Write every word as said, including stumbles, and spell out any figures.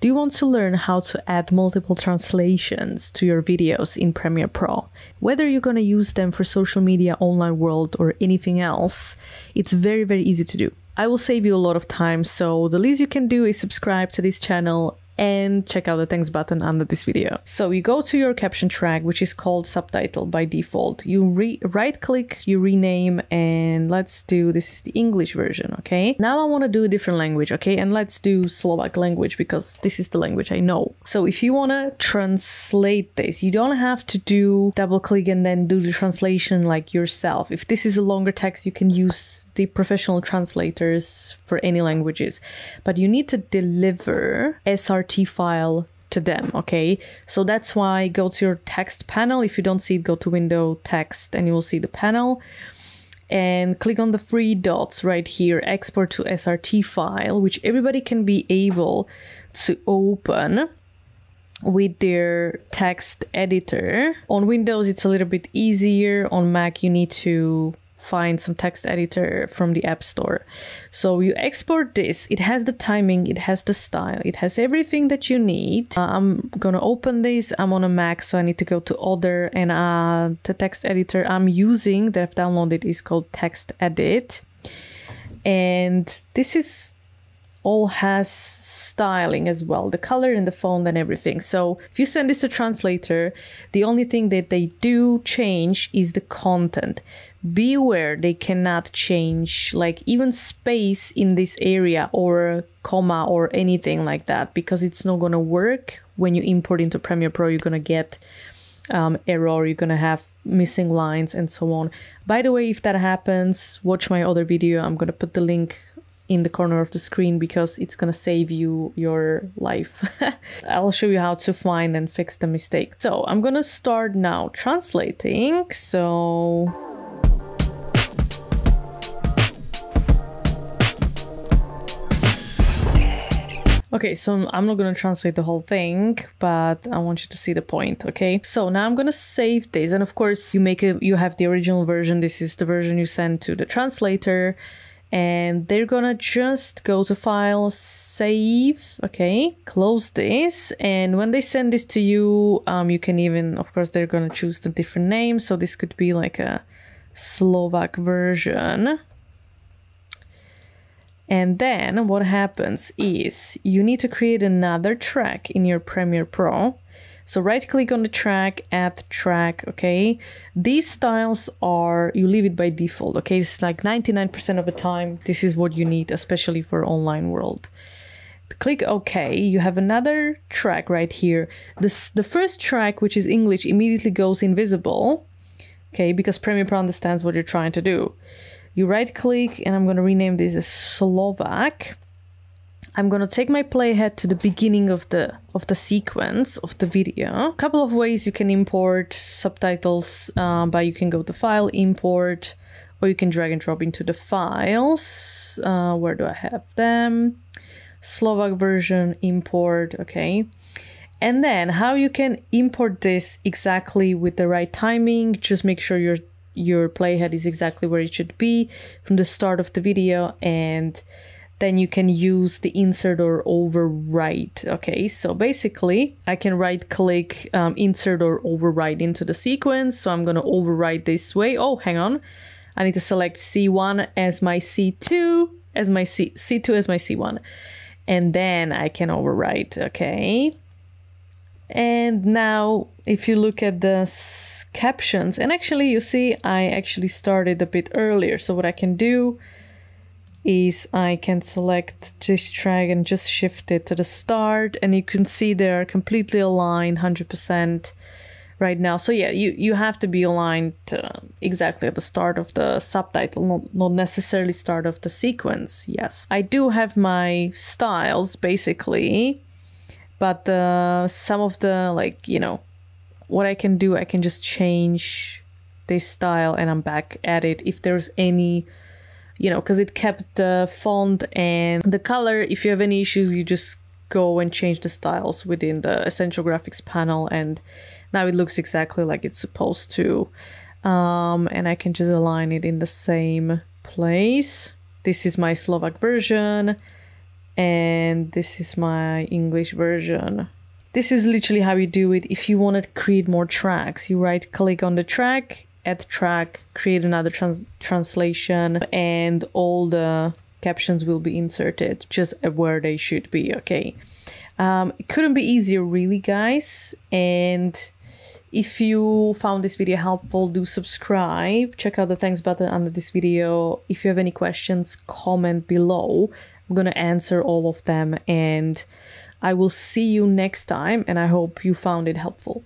Do you want to learn how to add multiple translations to your videos in Premiere Pro? Whether you're going to use them for social media, online world, or anything else, it's very, very easy to do. I will save you a lot of time, so the least you can do is subscribe to this channel and check out the thanks button under this video. So you go to your caption track, which is called subtitle by default. You re right click, you rename, and let's do, this is the English version, okay? Now I wanna do a different language, okay? And let's do Slovak language because this is the language I know. So if you wanna translate this, you don't have to do double click and then do the translation like yourself. If this is a longer text, you can use the professional translators for any languages, but you need to deliver S R T file to them, okay? So that's why go to your text panel. If you don't see it, go to window, text, and you will see the panel, and click on the three dots right here, export to S R T file, which everybody can be able to open with their text editor. On Windows it's a little bit easier, on Mac you need to find some text editor from the App Store. So you export this, it has the timing, it has the style, it has everything that you need. Uh, I'm gonna open this, I'm on a Mac, so I need to go to Other, and uh, the text editor I'm using that I've downloaded is called TextEdit. And this is all has styling as well, the color and the font and everything. So if you send this to translator, the only thing that they do change is the content. Beware, they cannot change like even space in this area or comma or anything like that, because it's not gonna work. When you import into Premiere Pro, you're gonna get um, error, you're gonna have missing lines and so on. By the way, if that happens, watch my other video. I'm gonna put the link in the corner of the screen because it's gonna save you your life. I'll show you how to find and fix the mistake. So I'm gonna start now translating. So okay, so I'm not gonna translate the whole thing, but I want you to see the point, okay? So now I'm gonna save this, and of course you make a, you have the original version. This is the version you send to the translator, and they're gonna just go to file, save, okay, close this. And when they send this to you, um, you can even, of course, they're gonna choose the different name. So this could be like a Slovak version. And then what happens is you need to create another track in your Premiere Pro. So right click on the track, add track, okay? These styles are, you leave it by default, okay? It's like ninety-nine percent of the time, this is what you need, especially for online world. Click okay, you have another track right here. This, the first track, which is English, immediately goes invisible, okay? Because Premiere Pro understands what you're trying to do. You right click, and I'm gonna rename this as Slovak. I'm gonna take my playhead to the beginning of the of the sequence of the video. A couple of ways you can import subtitles, um, but you can go to file, import, or you can drag and drop into the files. Uh, where do I have them? Slovak version, import, okay. And then how you can import this exactly with the right timing, just make sure your your playhead is exactly where it should be from the start of the video, and then you can use the insert or overwrite, okay? So basically, I can right click, um, insert or overwrite into the sequence. So I'm gonna overwrite this way. Oh, hang on. I need to select C one as my C two, as my C, C2 as my C one. And then I can overwrite, okay? And now if you look at the captions, and actually you see, I actually started a bit earlier. So what I can do is I can select this track and just shift it to the start, and you can see they are completely aligned one hundred percent right now. So yeah, you, you have to be aligned uh, exactly at the start of the subtitle, not, not necessarily start of the sequence, yes. I do have my styles basically, but uh, some of the, like, you know, what I can do, I can just change this style and I'm back at it if there's any, you know, because it kept the font and the color. If you have any issues, you just go and change the styles within the Essential Graphics panel, and now it looks exactly like it's supposed to. Um, and I can just align it in the same place. This is my Slovak version, and this is my English version. This is literally how you do it. If you want to create more tracks, you right click on the track, add track, create another trans translation, and all the captions will be inserted just where they should be. Okay, um, it couldn't be easier really, guys. And if you found this video helpful, do subscribe, check out the thanks button under this video. If you have any questions, comment below. I'm gonna answer all of them, and I will see you next time, and I hope you found it helpful.